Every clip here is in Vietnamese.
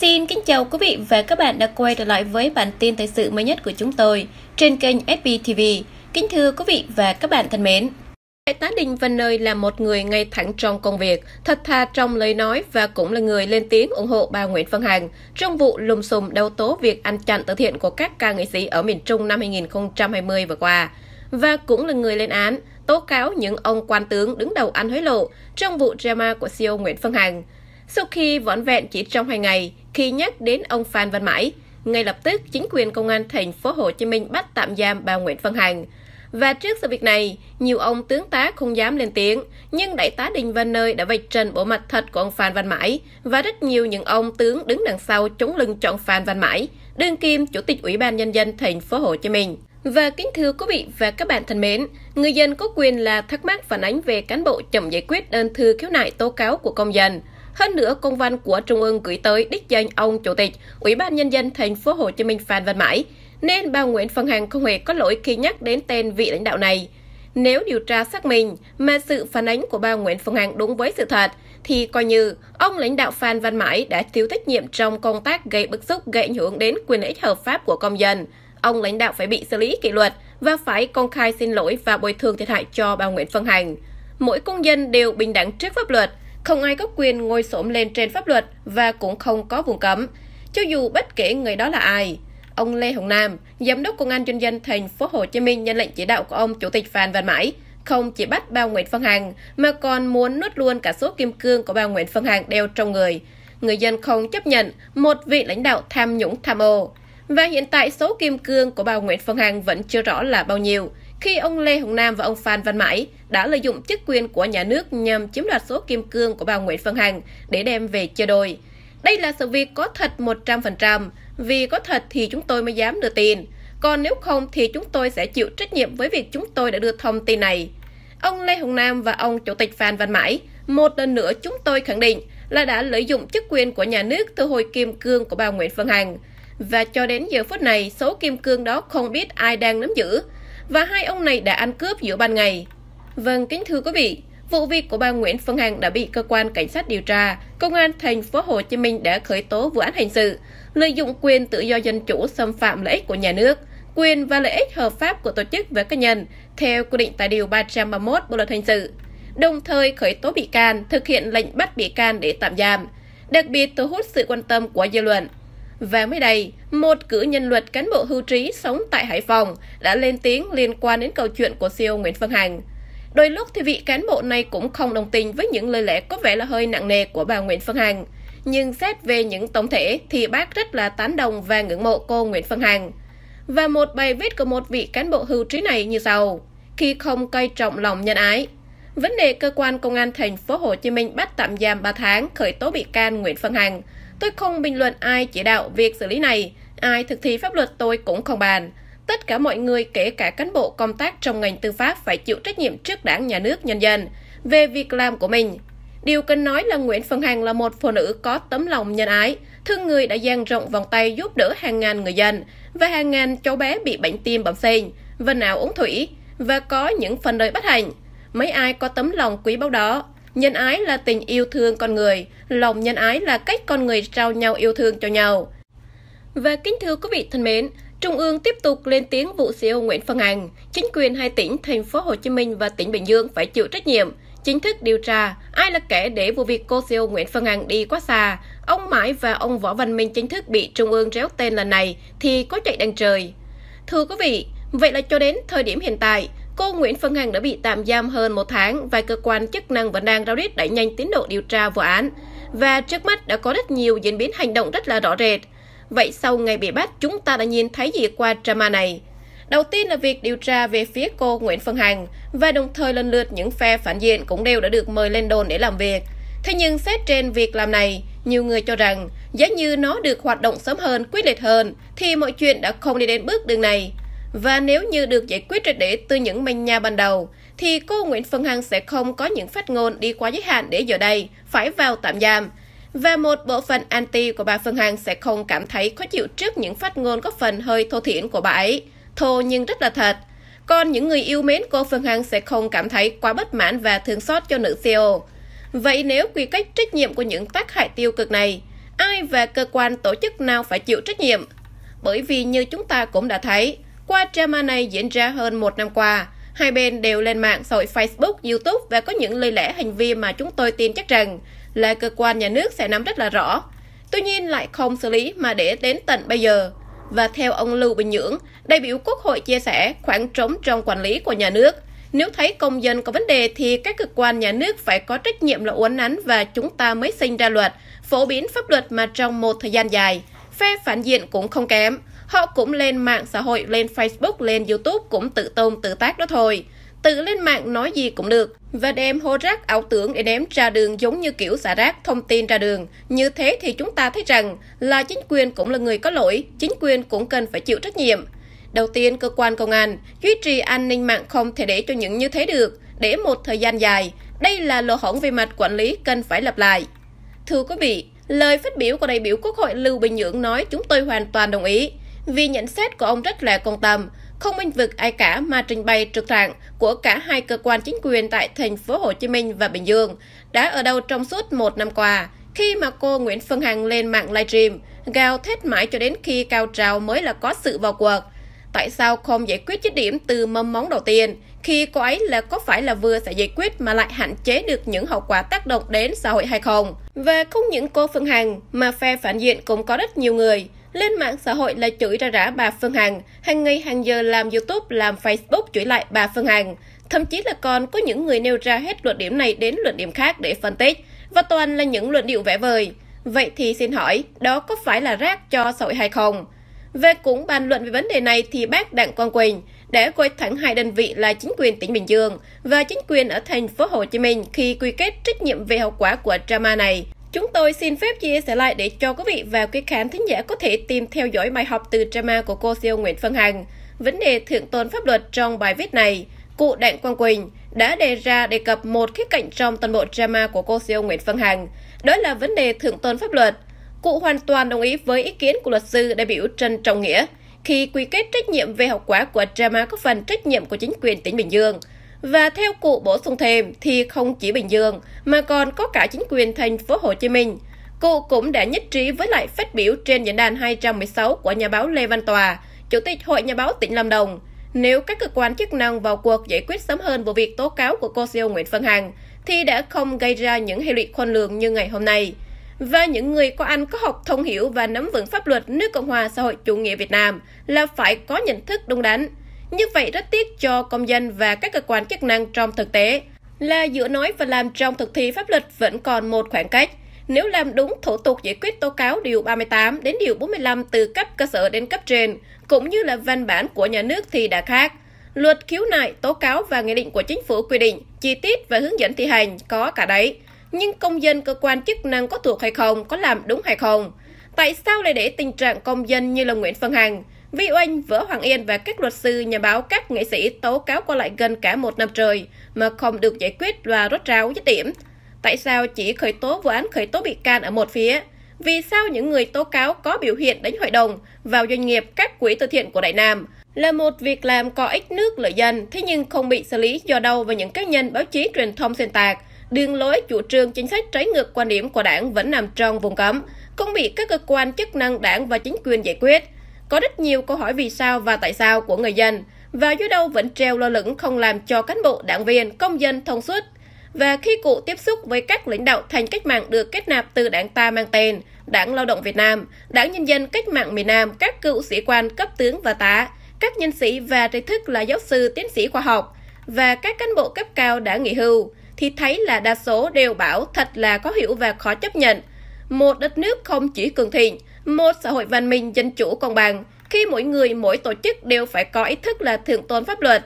Xin kính chào quý vị và các bạn đã quay trở lại với bản tin thời sự mới nhất của chúng tôi trên kênh FPTV. Kính thưa quý vị và các bạn thân mến, Đại tá Đinh Văn Nơi là một người ngay thẳng trong công việc, thật thà trong lời nói và cũng là người lên tiếng ủng hộ bà Nguyễn Phương Hằng trong vụ lùm xùm đấu tố việc ăn chặn từ thiện của các ca nghệ sĩ ở miền Trung năm 2020 vừa qua, và cũng là người lên án, tố cáo những ông quan tướng đứng đầu ăn hối lộ trong vụ drama của CEO Nguyễn Phương Hằng. Sau khi vỏn vẹn chỉ trong 2 ngày, khi nhắc đến ông Phan Văn Mãi, ngay lập tức chính quyền công an thành phố Hồ Chí Minh bắt tạm giam bà Nguyễn Phương Hằng. Và trước sự việc này, nhiều ông tướng tá không dám lên tiếng, nhưng Đại tá Đinh Văn Nơi đã vạch trần bộ mặt thật của ông Phan Văn Mãi, và rất nhiều những ông tướng đứng đằng sau chống lưng cho ông Phan Văn Mãi, đương kim Chủ tịch Ủy ban Nhân dân thành phố Hồ Chí Minh. Và kính thưa quý vị và các bạn thân mến, người dân có quyền là thắc mắc phản ánh về cán bộ chậm giải quyết đơn thư khiếu nại tố cáo của công dân. Hơn nữa, công văn của Trung ương gửi tới đích danh ông Chủ tịch Ủy ban Nhân dân thành phố Hồ Chí Minh Phan Văn Mãi, nên bà Nguyễn Phương Hằng không hề có lỗi khi nhắc đến tên vị lãnh đạo này. Nếu điều tra xác minh mà sự phản ánh của bà Nguyễn Phương Hằng đúng với sự thật, thì coi như ông lãnh đạo Phan Văn Mãi đã thiếu trách nhiệm trong công tác gây bức xúc, gây ảnh hưởng đến quyền lợi ích hợp pháp của công dân. Ông lãnh đạo phải bị xử lý kỷ luật và phải công khai xin lỗi và bồi thường thiệt hại cho bà Nguyễn Phương Hằng. Mỗi công dân đều bình đẳng trước pháp luật, không ai có quyền ngồi xổm lên trên pháp luật và cũng không có vùng cấm, cho dù bất kể người đó là ai. Ông Lê Hồng Nam, Giám đốc Công an Nhân dân thành phố Hồ Chí Minh nhận lệnh chỉ đạo của ông Chủ tịch Phan Văn Mãi, không chỉ bắt bà Nguyễn Phương Hằng mà còn muốn nuốt luôn cả số kim cương của bà Nguyễn Phương Hằng đeo trong người. Người dân không chấp nhận một vị lãnh đạo tham nhũng tham ô. Và hiện tại số kim cương của bà Nguyễn Phương Hằng vẫn chưa rõ là bao nhiêu, khi ông Lê Hồng Nam và ông Phan Văn Mãi đã lợi dụng chức quyền của nhà nước nhằm chiếm đoạt số kim cương của bà Nguyễn Phương Hằng để đem về chia đôi. Đây là sự việc có thật 100%, vì có thật thì chúng tôi mới dám đưa tin, còn nếu không thì chúng tôi sẽ chịu trách nhiệm với việc chúng tôi đã đưa thông tin này. Ông Lê Hồng Nam và ông Chủ tịch Phan Văn Mãi, một lần nữa chúng tôi khẳng định là đã lợi dụng chức quyền của nhà nước thu hồi kim cương của bà Nguyễn Phương Hằng. Và cho đến giờ phút này, số kim cương đó không biết ai đang nắm giữ, và hai ông này đã ăn cướp giữa ban ngày. Vâng, kính thưa quý vị, vụ việc của bà Nguyễn Phương Hằng đã bị cơ quan cảnh sát điều tra, Công an thành phố Hồ Chí Minh đã khởi tố vụ án hình sự lợi dụng quyền tự do dân chủ xâm phạm lợi ích của nhà nước, quyền và lợi ích hợp pháp của tổ chức và cá nhân theo quy định tại điều 331 Bộ luật hình sự. Đồng thời khởi tố bị can, thực hiện lệnh bắt bị can để tạm giam, đặc biệt thu hút sự quan tâm của dư luận. Và mới đây, một cử nhân luật cán bộ hưu trí sống tại Hải Phòng đã lên tiếng liên quan đến câu chuyện của CEO Nguyễn Phương Hằng. Đôi lúc thì vị cán bộ này cũng không đồng tình với những lời lẽ có vẻ là hơi nặng nề của bà Nguyễn Phương Hằng. Nhưng xét về những tổng thể thì bác rất là tán đồng và ngưỡng mộ cô Nguyễn Phương Hằng. Và một bài viết của một vị cán bộ hưu trí này như sau: khi không coi trọng lòng nhân ái. Vấn đề cơ quan công an thành phố Hồ Chí Minh bắt tạm giam 3 tháng, khởi tố bị can Nguyễn Phương Hằng. Tôi không bình luận ai chỉ đạo việc xử lý này, ai thực thi pháp luật tôi cũng không bàn. Tất cả mọi người, kể cả cán bộ công tác trong ngành tư pháp, phải chịu trách nhiệm trước Đảng, nhà nước, nhân dân về việc làm của mình. Điều cần nói là Nguyễn Phương Hằng là một phụ nữ có tấm lòng nhân ái, thương người đã dang rộng vòng tay giúp đỡ hàng ngàn người dân và hàng ngàn cháu bé bị bệnh tim bẩm sinh, vần áo uống thủy và có những phần đời bất hạnh. Mấy ai có tấm lòng quý báu đó. Nhân ái là tình yêu thương con người, lòng nhân ái là cách con người trao nhau yêu thương cho nhau. Và kính thưa quý vị thân mến, Trung ương tiếp tục lên tiếng vụ CEO Nguyễn Phương Hằng, chính quyền hai tỉnh thành phố Hồ Chí Minh và tỉnh Bình Dương phải chịu trách nhiệm, chính thức điều tra ai là kẻ để vụ việc cô CEO Nguyễn Phương Hằng đi quá xa. Ông Mãi và ông Võ Văn Minh chính thức bị Trung ương réo tên lần này thì có chạy đằng trời. Thưa quý vị, vậy là cho đến thời điểm hiện tại, cô Nguyễn Phương Hằng đã bị tạm giam hơn 1 tháng và cơ quan chức năng vẫn đang ráo riết đẩy nhanh tiến độ điều tra vụ án. Và trước mắt đã có rất nhiều diễn biến hành động rất là rõ rệt. Vậy sau ngày bị bắt, chúng ta đã nhìn thấy gì qua drama này? Đầu tiên là việc điều tra về phía cô Nguyễn Phương Hằng, và đồng thời lần lượt những phe phản diện cũng đều đã được mời lên đồn để làm việc. Thế nhưng xét trên việc làm này, nhiều người cho rằng giá như nó được hoạt động sớm hơn, quyết liệt hơn thì mọi chuyện đã không đi đến bước đường này. Và nếu như được giải quyết triệt để từ những manh nha ban đầu, thì cô Nguyễn Phương Hằng sẽ không có những phát ngôn đi quá giới hạn để giờ đây phải vào tạm giam. Và một bộ phận anti của bà Phương Hằng sẽ không cảm thấy khó chịu trước những phát ngôn có phần hơi thô thiển của bà ấy, thô nhưng rất là thật. Còn những người yêu mến cô Phương Hằng sẽ không cảm thấy quá bất mãn và thương xót cho nữ CEO. Vậy nếu quy cách trách nhiệm của những tác hại tiêu cực này, ai và cơ quan tổ chức nào phải chịu trách nhiệm. Bởi vì như chúng ta cũng đã thấy, qua drama này diễn ra hơn một năm qua, hai bên đều lên mạng xã hội Facebook, YouTube và có những lời lẽ hành vi mà chúng tôi tin chắc rằng là cơ quan nhà nước sẽ nắm rất là rõ. Tuy nhiên lại không xử lý mà để đến tận bây giờ. Và theo ông Lưu Bình Nhưỡng, đại biểu Quốc hội chia sẻ khoảng trống trong quản lý của nhà nước. Nếu thấy công dân có vấn đề thì các cơ quan nhà nước phải có trách nhiệm là uốn nắn và chúng ta mới sinh ra luật, phổ biến pháp luật mà trong một thời gian dài. Phe phản diện cũng không kém. Họ cũng lên mạng xã hội, lên Facebook, lên YouTube cũng tự tôn tự tác đó thôi. Tự lên mạng nói gì cũng được và đem hô rác ảo tưởng để ném ra đường giống như kiểu xả rác thông tin ra đường. Như thế thì chúng ta thấy rằng là chính quyền cũng là người có lỗi, chính quyền cũng cần phải chịu trách nhiệm. Đầu tiên, cơ quan công an duy trì an ninh mạng không thể để cho những như thế được, để một thời gian dài. Đây là lỗ hổng về mặt quản lý cần phải lặp lại. Thưa quý vị, lời phát biểu của đại biểu Quốc hội Lưu Bình Nhưỡng nói chúng tôi hoàn toàn đồng ý. Vì nhận xét của ông rất là công tâm, không bênh vực ai cả mà trình bày trực thẳng của cả hai cơ quan chính quyền tại thành phố Hồ Chí Minh và Bình Dương đã ở đâu trong suốt một năm qua, khi mà cô Nguyễn Phương Hằng lên mạng livestream gào thét mãi cho đến khi cao trào mới là có sự vào cuộc. Tại sao không giải quyết dứt điểm từ mâm móng đầu tiên, khi cô ấy là có phải là vừa sẽ giải quyết mà lại hạn chế được những hậu quả tác động đến xã hội hay không? Và không những cô Phương Hằng mà phe phản diện cũng có rất nhiều người lên mạng xã hội là chửi ra rã bà Phương Hằng, hàng ngày hàng giờ làm YouTube, làm Facebook chửi lại bà Phương Hằng. Thậm chí là còn có những người nêu ra hết luận điểm này đến luận điểm khác để phân tích, và toàn là những luận điệu vẽ vời. Vậy thì xin hỏi, đó có phải là rác cho xã hội hay không? Về cũng bàn luận về vấn đề này thì bác Đặng Quang Quỳnh đã gọi thẳng hai đơn vị là chính quyền tỉnh Bình Dương và chính quyền ở thành phố Hồ Chí Minh khi quy kết trách nhiệm về hậu quả của drama này. Chúng tôi xin phép chia sẻ lại để cho quý vị và quý khán thính giả có thể tìm theo dõi bài học từ drama của cô siêu Nguyễn Phương Hằng. Vấn đề thượng tôn pháp luật trong bài viết này, cụ Đặng Quang Quỳnh đã đề cập một khía cạnh trong toàn bộ drama của cô siêu Nguyễn Phương Hằng, đó là vấn đề thượng tôn pháp luật. Cụ hoàn toàn đồng ý với ý kiến của luật sư đại biểu Trần Trọng Nghĩa khi quy kết trách nhiệm về hậu quả của drama có phần trách nhiệm của chính quyền tỉnh Bình Dương. Và theo cụ bổ sung thêm thì không chỉ Bình Dương mà còn có cả chính quyền thành phố Hồ Chí Minh. Cụ cũng đã nhất trí với lại phát biểu trên diễn đàn 216 của nhà báo Lê Văn Tòa, Chủ tịch Hội Nhà báo tỉnh Lâm Đồng. Nếu các cơ quan chức năng vào cuộc giải quyết sớm hơn vụ việc tố cáo của cô siêu Nguyễn Phương Hằng thì đã không gây ra những hệ lụy khôn lường như ngày hôm nay. Và những người có ăn có học thông hiểu và nắm vững pháp luật nước Cộng hòa xã hội chủ nghĩa Việt Nam là phải có nhận thức đúng đắn. Như vậy rất tiếc cho công dân và các cơ quan chức năng trong thực tế là giữa nói và làm trong thực thi pháp luật vẫn còn một khoảng cách. Nếu làm đúng thủ tục giải quyết tố cáo điều 38 đến điều 45 từ cấp cơ sở đến cấp trên, cũng như là văn bản của nhà nước thì đã khác. Luật khiếu nại, tố cáo và nghị định của chính phủ quy định, chi tiết và hướng dẫn thi hành có cả đấy. Nhưng công dân cơ quan chức năng có thuộc hay không, có làm đúng hay không? Tại sao lại để tình trạng công dân như là Nguyễn Phương Hằng, Vy Oanh, Võ Hoàng Yên và các luật sư, nhà báo, các nghệ sĩ tố cáo qua lại gần cả một năm trời mà không được giải quyết và rốt ráo dứt điểm? Tại sao chỉ khởi tố vụ án, khởi tố bị can ở một phía? Vì sao những người tố cáo có biểu hiện đánh hội đồng vào doanh nghiệp, các quỹ từ thiện của Đại Nam là một việc làm có ích nước lợi dân, thế nhưng không bị xử lý do đâu và những cá nhân báo chí truyền thông xuyên tạc, đường lối chủ trương chính sách trái ngược quan điểm của đảng vẫn nằm trong vùng cấm, không bị các cơ quan chức năng đảng và chính quyền giải quyết? Có rất nhiều câu hỏi vì sao và tại sao của người dân, và dưới đâu vẫn treo lơ lửng không làm cho cán bộ, đảng viên, công dân thông suốt. Và khi cụ tiếp xúc với các lãnh đạo thành cách mạng được kết nạp từ đảng ta mang tên Đảng Lao động Việt Nam, Đảng Nhân dân Cách mạng miền Nam, các cựu sĩ quan cấp tướng và tá, các nhân sĩ và trí thức là giáo sư, tiến sĩ khoa học và các cán bộ cấp cao đã nghỉ hưu, thì thấy là đa số đều bảo thật là khó hiểu và khó chấp nhận. Một đất nước không chỉ cường thịnh, một xã hội văn minh, dân chủ, công bằng, khi mỗi người, mỗi tổ chức đều phải có ý thức là thượng tôn pháp luật.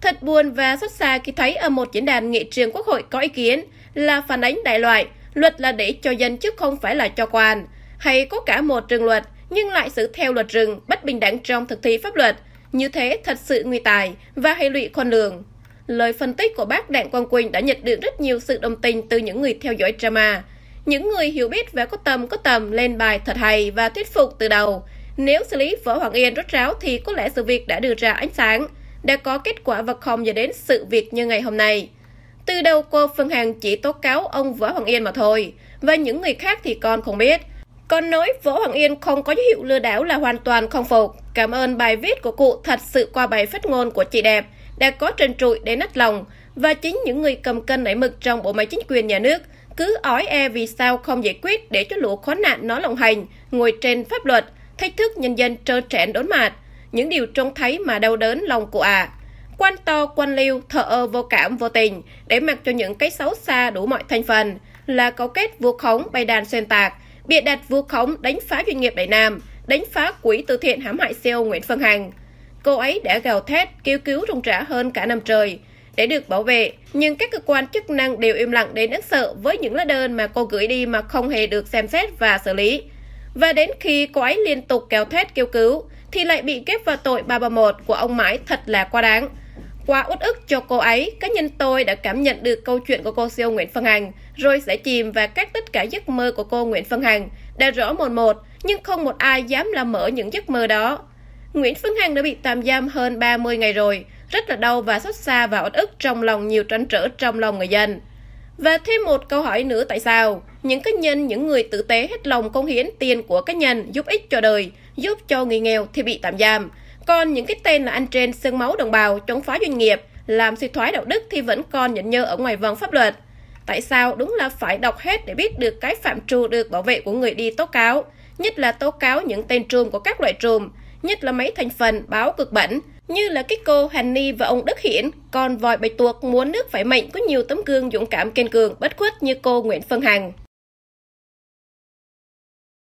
Thật buồn và xót xa khi thấy ở một diễn đàn nghị trường Quốc hội có ý kiến là phản ánh đại loại, luật là để cho dân chứ không phải là cho quan, hay có cả một rừng luật nhưng lại xử theo luật rừng, bất bình đẳng trong thực thi pháp luật. Như thế thật sự nguy tài và hệ lụy khôn lường. Lời phân tích của bác Đặng Quang Quỳnh đã nhận được rất nhiều sự đồng tình từ những người theo dõi drama. Những người hiểu biết và có tầm lên bài thật hay và thuyết phục từ đầu. Nếu xử lý Võ Hoàng Yên rốt ráo thì có lẽ sự việc đã đưa ra ánh sáng, đã có kết quả và không dẫn đến sự việc như ngày hôm nay. Từ đầu cô Phương Hằng chỉ tố cáo ông Võ Hoàng Yên mà thôi, và những người khác thì con không biết. Còn nói Võ Hoàng Yên không có dấu hiệu lừa đảo là hoàn toàn không phục. Cảm ơn bài viết của cụ thật sự qua bài phát ngôn của chị đẹp đã có trần trụi để nách lòng. Và chính những người cầm cân nảy mực trong bộ máy chính quyền nhà nước cứ ói e vì sao không giải quyết để cho lũ khốn nạn nó lộng hành, ngồi trên pháp luật, thách thức nhân dân trơ trẽn đốn mặt. Những điều trông thấy mà đau đớn lòng cụ ạ. Quan to, quan liêu, thờ ơ vô cảm vô tình, để mặc cho những cái xấu xa đủ mọi thành phần, là cấu kết vu khống bày đàn xuyên tạc, bịa đặt vu khống đánh phá doanh nghiệp Đại Nam, đánh phá quỹ từ thiện hãm hại CEO Nguyễn Phương Hằng. Cô ấy đã gào thét, kêu cứu rung rã hơn cả năm trời để được bảo vệ, nhưng các cơ quan chức năng đều im lặng đến đáng sợ với những lá đơn mà cô gửi đi mà không hề được xem xét và xử lý. Và đến khi cô ấy liên tục gào thét kêu cứu, thì lại bị ghép vào tội 331 của ông Mãi thật là quá đáng. Quá uất ức cho cô ấy, cá nhân tôi đã cảm nhận được câu chuyện của cô CEO Nguyễn Phương Hằng, rồi sẽ chìm và các tất cả giấc mơ của cô Nguyễn Phương Hằng đã rõ mồn một, nhưng không một ai dám làm mở những giấc mơ đó. Nguyễn Phương Hằng đã bị tạm giam hơn 30 ngày rồi, rất là đau và xót xa và uất ức trong lòng nhiều trăn trở trong lòng người dân. Và thêm một câu hỏi nữa, tại sao những cá nhân, những người tử tế hết lòng cống hiến tiền của cá nhân giúp ích cho đời, giúp cho người nghèo thì bị tạm giam? Còn những cái tên là ăn trên xương máu đồng bào, chống phá doanh nghiệp, làm suy thoái đạo đức thì vẫn còn nhẫn nhơ ở ngoài vòng pháp luật. Tại sao? Đúng là phải đọc hết để biết được cái phạm trù được bảo vệ của người đi tố cáo, nhất là tố cáo những tên trùm của các loại trùm, nhất là mấy thành phần báo cực bẩn, như là cái cô Hoành Ni và ông Đức Hiển, còn vòi bạch tuộc muốn nước phải mệnh có nhiều tấm gương dũng cảm kiên cường bất khuất như cô Nguyễn Phương Hằng.